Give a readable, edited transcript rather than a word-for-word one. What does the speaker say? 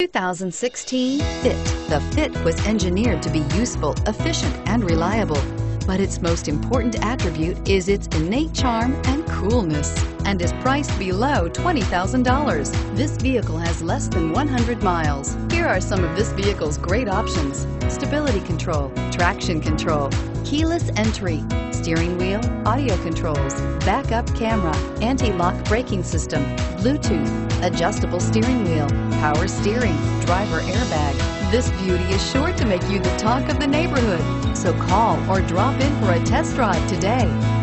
2016 Fit. The Fit was engineered to be useful, efficient, and reliable, but its most important attribute is its innate charm and coolness, and is priced below $20,000. This vehicle has less than 100 miles. Here are some of this vehicle's great options: stability control, traction control, keyless entry, steering wheel audio controls, backup camera, anti-lock braking system, Bluetooth, adjustable steering wheel, power steering, driver airbag. This beauty is sure to make you the talk of the neighborhood, so call or drop in for a test drive today.